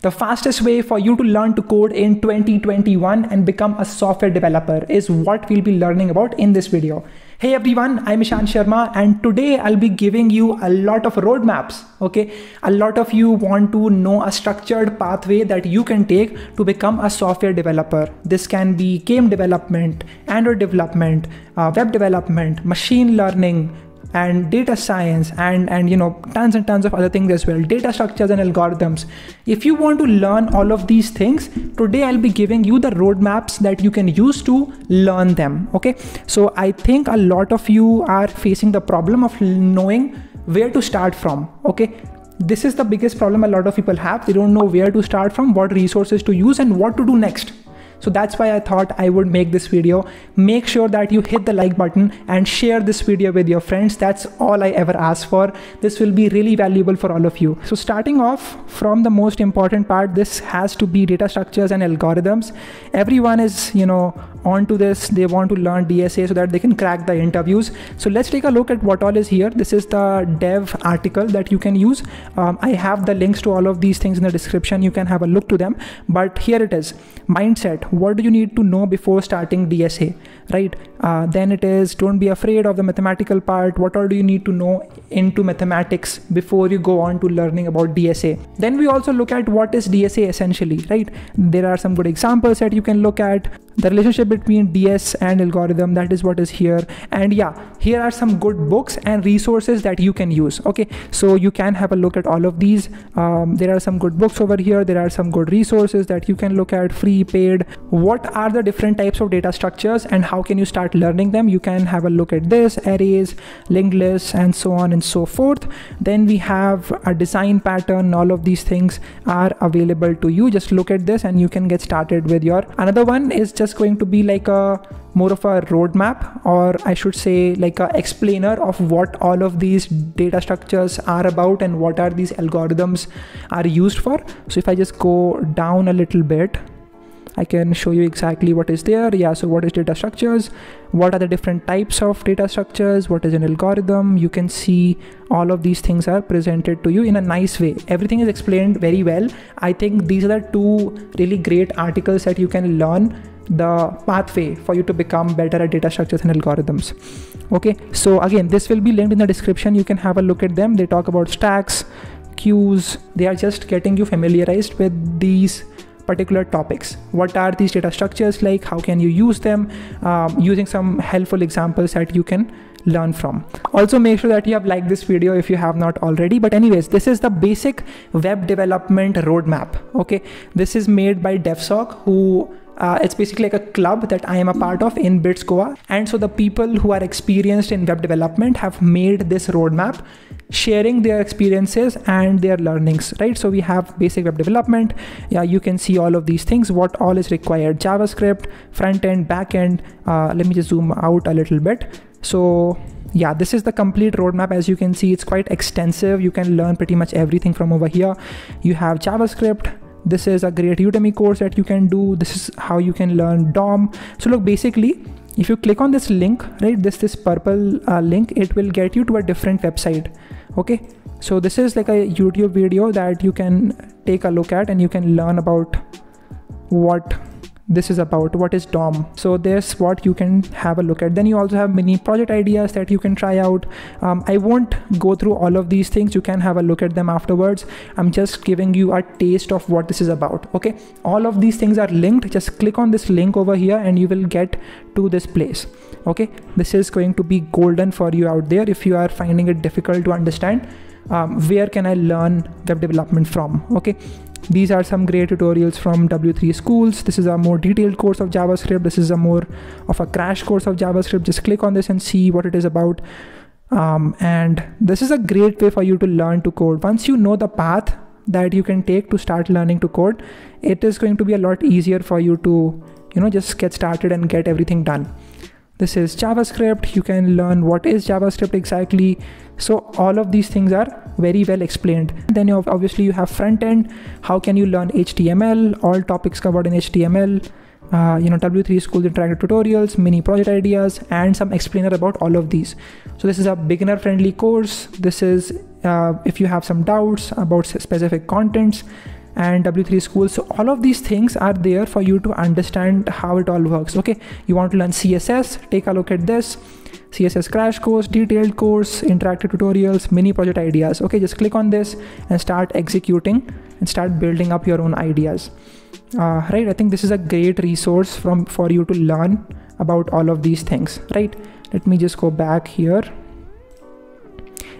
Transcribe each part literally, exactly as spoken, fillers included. The fastest way for you to learn to code in twenty twenty-one and become a software developer is what we'll be learning about in this video. Hey everyone, I'm Ishan Sharma and today I'll be giving you a lot of roadmaps, okay? A lot of you want to know a structured pathway that you can take to become a software developer. This can be game development, Android development, uh, web development, machine learning, and data science and and you know tons and tons of other things as well, data structures and algorithms. If you want to learn all of these things, today I'll be giving you the roadmaps that you can use to learn them, okay? So I think a lot of you are facing the problem of knowing where to start from, okay? This is the biggest problem a lot of people have. They don't know where to start from, what resources to use and what to do next. So that's why I thought I would make this video. Make sure that you hit the like button and share this video with your friends. That's all I ever ask for. This will be really valuable for all of you. So starting off from the most important part, this has to be data structures and algorithms. Everyone is, you know, onto this. They want to learn D S A so that they can crack the interviews. So let's take a look at what all is here. This is the dev article that you can use. Um, I have the links to all of these things in the description. You can have a look to them, but here it is. Mindset. What do you need to know before starting D S A, right? Uh, then it is, don't be afraid of the mathematical part. What all do you need to know into mathematics before you go on to learning about D S A? Then we also look at what is D S A essentially, right? There are some good examples that you can look at. The relationship between D S and algorithm, that is what is here. And yeah, here are some good books and resources that you can use, okay? So you can have a look at all of these. Um, there are some good books over here. There are some good resources that you can look at, free, paid. What are the different types of data structures and how can you start learning them? You can have a look at this, arrays, linked lists, and so on and so forth. Then we have a design pattern. All of these things are available to you. Just look at this and you can get started with your. Another one is just going to be like a more of a roadmap, or I should say like a explainer of what all of these data structures are about and what are these algorithms are used for. So if I just go down a little bit, I can show you exactly what is there. Yeah, so what is data structures? What are the different types of data structures? What is an algorithm? You can see all of these things are presented to you in a nice way. Everything is explained very well. I think these are the two really great articles that you can learn the pathway for you to become better at data structures and algorithms, okay? So again, this will be linked in the description. You can have a look at them. They talk about stacks, queues. They are just getting you familiarized with these particular topics. What are these data structures like? How can you use them? Um, using some helpful examples that you can learn from. Also make sure that you have liked this video if you have not already. But anyways, this is the basic web development roadmap, okay? This is made by DevSoc, who Uh, it's basically like a club that I am a part of in BITS Goa. And so the people who are experienced in web development have made this roadmap, sharing their experiences and their learnings, right? So we have basic web development. Yeah, you can see all of these things, what all is required, JavaScript, front end, back end. Uh, let me just zoom out a little bit. So yeah, this is the complete roadmap. As you can see, it's quite extensive. You can learn pretty much everything from over here. You have JavaScript. This is a great Udemy course that you can do. This is how you can learn D O M. So look, basically, if you click on this link, right, this, this purple uh, link, it will get you to a different website, okay? So this is like a YouTube video that you can take a look at and you can learn about what this is about, what is D O M. So there's what you can have a look at. Then you also have many project ideas that you can try out. Um, I won't go through all of these things. You can have a look at them afterwards. I'm just giving you a taste of what this is about, okay? All of these things are linked. Just click on this link over here and you will get to this place, okay? This is going to be golden for you out there if you are finding it difficult to understand um, where can I learn web development from, okay? These are some great tutorials from W three schools. This is a more detailed course of JavaScript. This is a more of a crash course of JavaScript. Just click on this and see what it is about. Um, and this is a great way for you to learn to code. Once you know the path that you can take to start learning to code, it is going to be a lot easier for you to, you know, just get started and get everything done. This is JavaScript. You can learn what is JavaScript exactly. So all of these things are very well explained. Then you have, obviously you have front end. How can you learn H T M L? All topics covered in H T M L. Uh, you know, W three schools interactive tutorials, mini project ideas, and some explainer about all of these. So this is a beginner friendly course. This is uh, if you have some doubts about specific contents. and W three Schools. So all of these things are there for you to understand how it all works. Okay, you want to learn C S S, take a look at this. C S S crash course, detailed course, interactive tutorials, mini project ideas. Okay, just click on this and start executing and start building up your own ideas. Uh, right, I think this is a great resource from for you to learn about all of these things, right? Let me just go back here.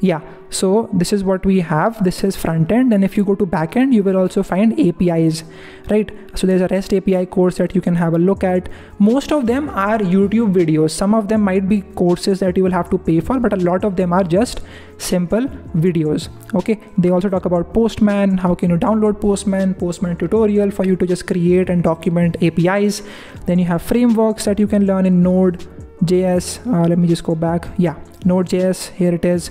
Yeah, so this is what we have. This is front end, and if you go to back end, you will also find A P Is, right? So there's a REST A P I course that you can have a look at. Most of them are YouTube videos. Some of them might be courses that you will have to pay for, but a lot of them are just simple videos. Okay, they also talk about Postman, how can you download Postman, Postman tutorial for you to just create and document A P Is. Then you have frameworks that you can learn in Node dot J S. Uh, let me just go back. Yeah, Node dot J S, here it is.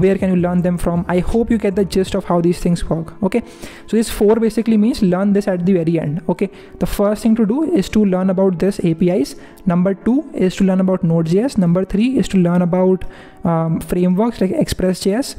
Where can you learn them from? I hope you get the gist of how these things work. Okay, so this four basically means learn this at the very end. Okay, the first thing to do is to learn about this A P Is. Number two is to learn about Node dot J S. Number three is to learn about um, frameworks like Express dot J S.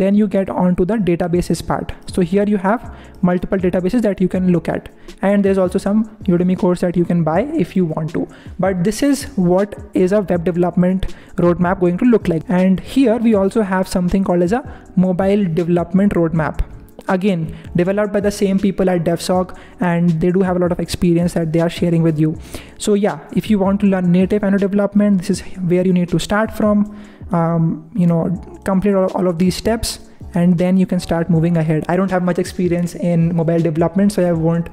Then you get onto the databases part. So here you have multiple databases that you can look at, and there's also some Udemy course that you can buy if you want to. But this is what is a web development roadmap going to look like. And here we also have something called as a mobile development roadmap, again developed by the same people at DevSoc, and they do have a lot of experience that they are sharing with you. So yeah, if you want to learn native Android development, this is where you need to start from. Um, you know, complete all, all of these steps, and then you can start moving ahead. I don't have much experience in mobile development, so I won't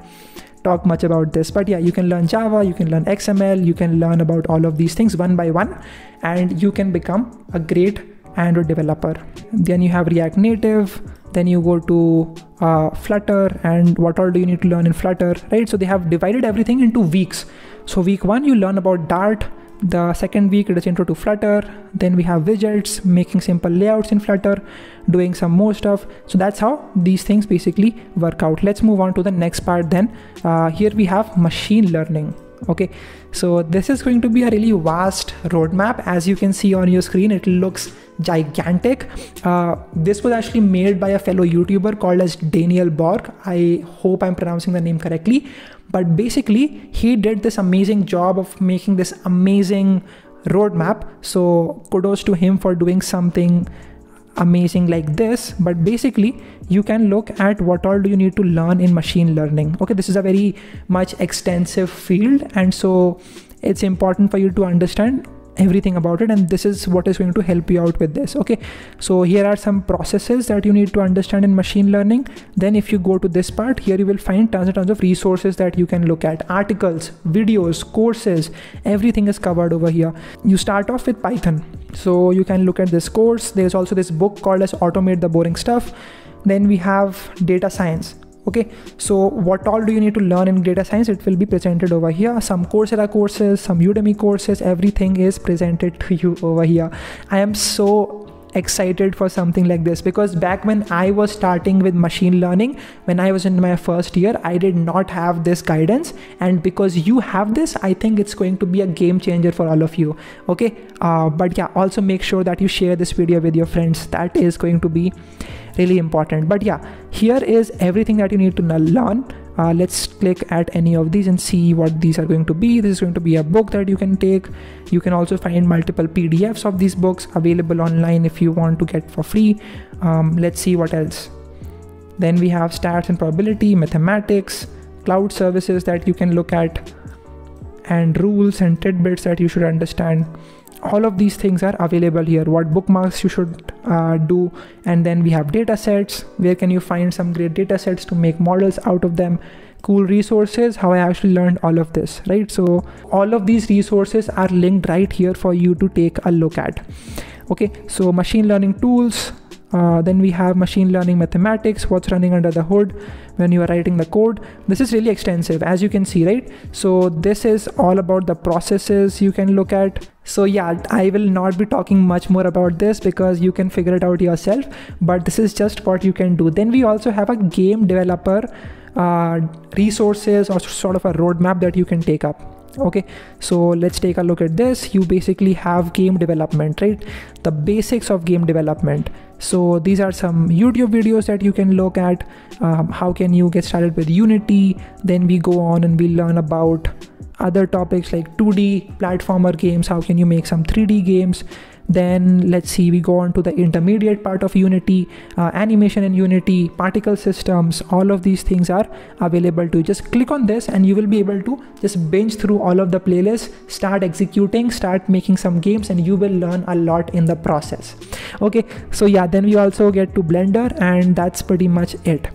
talk much about this, but yeah, you can learn Java, you can learn X M L, you can learn about all of these things one by one, and you can become a great Android developer. Then you have React Native, then you go to uh, Flutter, and what all do you need to learn in Flutter, right? So they have divided everything into weeks. So week one, you learn about Dart. The second week, it is intro to Flutter. Then we have widgets, making simple layouts in Flutter, doing some more stuff. So that's how these things basically work out. Let's move on to the next part then. Uh, here we have machine learning. Okay, so this is going to be a really vast roadmap. As you can see on your screen, it looks gigantic. Uh, this was actually made by a fellow YouTuber called as Daniel Borg. I hope I'm pronouncing the name correctly, but basically he did this amazing job of making this amazing roadmap. So kudos to him for doing something amazing like this. But basically you can look at what all do you need to learn in machine learning. Okay, this is a very much extensive field, and so it's important for you to understand everything about it, and this is what is going to help you out with this. Okay, so here are some processes that you need to understand in machine learning. Then if you go to this part, here you will find tons and tons of resources that you can look at. Articles, videos, courses, everything is covered over here. You start off with Python, so you can look at this course. There's also this book called as Automate the Boring Stuff. Then we have data science. Okay, so what all do you need to learn in data science? It will be presented over here. Some Coursera courses, some Udemy courses, everything is presented to you over here. I am so excited for something like this, because back when I was starting with machine learning, when I was in my first year, I did not have this guidance, and because you have this, I think it's going to be a game changer for all of you. Okay, uh, but yeah, also make sure that you share this video with your friends. That is going to be really important. But yeah, here is everything that you need to learn. Uh, let's click at any of these and see what these are going to be. This is going to be a book that you can take. You can also find multiple P D Fs of these books available online if you want to get for free. Um, let's see what else. Then we have stats and probability, mathematics, cloud services that you can look at, and rules and tidbits that you should understand. All of these things are available here. What bookmarks you should uh, do. And then we have data sets. Where can you find some great data sets to make models out of them? Cool resources, how I actually learned all of this, right? So all of these resources are linked right here for you to take a look at. Okay, so machine learning tools. Uh, then we have machine learning mathematics, what's running under the hood when you are writing the code. This is really extensive, as you can see, right? So this is all about the processes you can look at. So yeah, I will not be talking much more about this because you can figure it out yourself, but this is just what you can do. Then we also have a game developer uh, resources, or sort of a roadmap that you can take up. Okay, so let's take a look at this. You basically have game development, right? The basics of game development. So these are some YouTube videos that you can look at. Um, how can you get started with Unity? Then we go on and we learn about other topics like two D platformer games. How can you make some three D games? Then let's see, we go on to the intermediate part of Unity, uh, animation in Unity, particle systems. All of these things are available to you. Just click on this and you will be able to just binge through all of the playlists, start executing, start making some games, and you will learn a lot in the process. Okay, so yeah, then we also get to Blender, and that's pretty much it.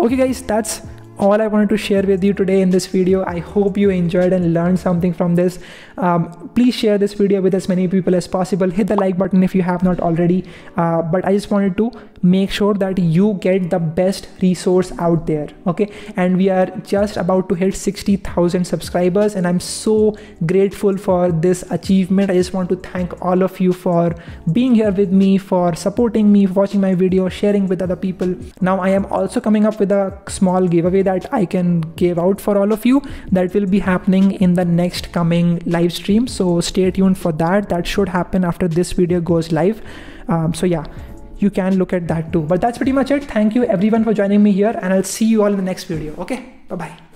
Okay guys, that's all I wanted to share with you today in this video. I hope you enjoyed and learned something from this. Um, please share this video with as many people as possible. Hit the like button if you have not already. Uh, but I just wanted to make sure that you get the best resource out there. Okay, and we are just about to hit sixty thousand subscribers, and I'm so grateful for this achievement. I just want to thank all of you for being here with me, for supporting me, watching my video, sharing with other people. Now I am also coming up with a small giveaway that I can give out for all of you. That will be happening in the next coming live stream, so stay tuned for that. That should happen after this video goes live. Um, so yeah, you can look at that too. But that's pretty much it. Thank you everyone for joining me here, and I'll see you all in the next video. Okay, bye bye.